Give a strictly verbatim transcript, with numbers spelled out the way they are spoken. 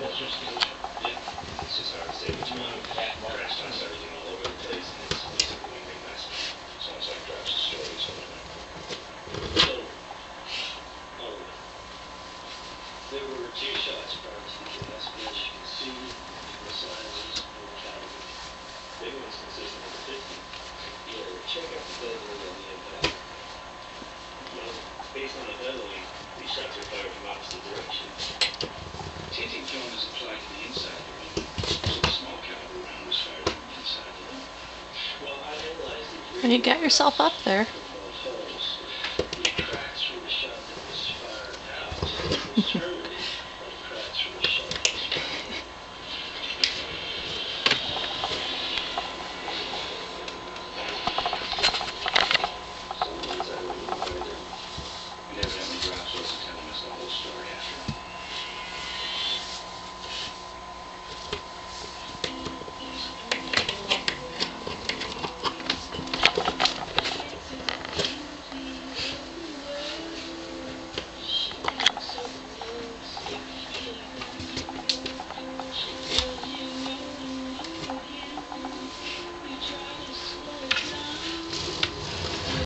culture stage. Yeah. It's just hard to say, but you want to pack crashed on everything all over the place, and it's basically one big mess. So it's like drops of stories over there. So, um, there were two shots prior to the last match. You can see the signers and the category. Big ones consisted of the fifty. Yeah, check out the deadline on the impact. Well, based on the deadline, these shots are fired from opposite directions. Changing tone is applied to the inside of the ring, so the small caliber round was fired from the inside of the ring. Well, I realized that you got yourself up there.